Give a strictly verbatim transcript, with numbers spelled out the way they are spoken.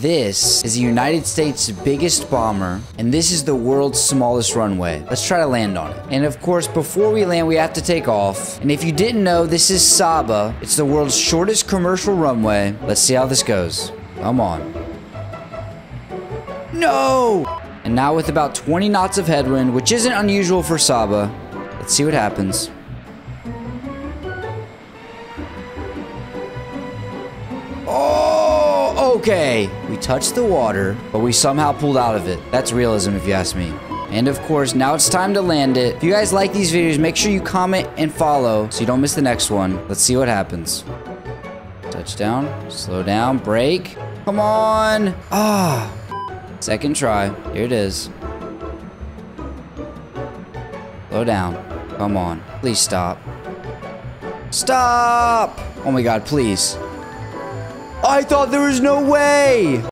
This is the United States' biggest bomber, and this is the world's smallest runway. Let's try to land on it. And of course, before we land, we have to take off. And if you didn't know, this is SABA. It's the world's shortest commercial runway. Let's see how this goes. Come on. No! And now with about twenty knots of headwind, which isn't unusual for SABA. Let's see what happens. Oh, okay. We touched the water, but we somehow pulled out of it. That's realism if you ask me. And of course, now it's time to land it. If you guys like these videos, make sure you comment and follow so you don't miss the next one. Let's see what happens. Touchdown, slow down, brake. Come on. Ah. Second try. Here it is. Slow down. Come on. Please stop. Stop! Oh my god, please. I thought there was no way!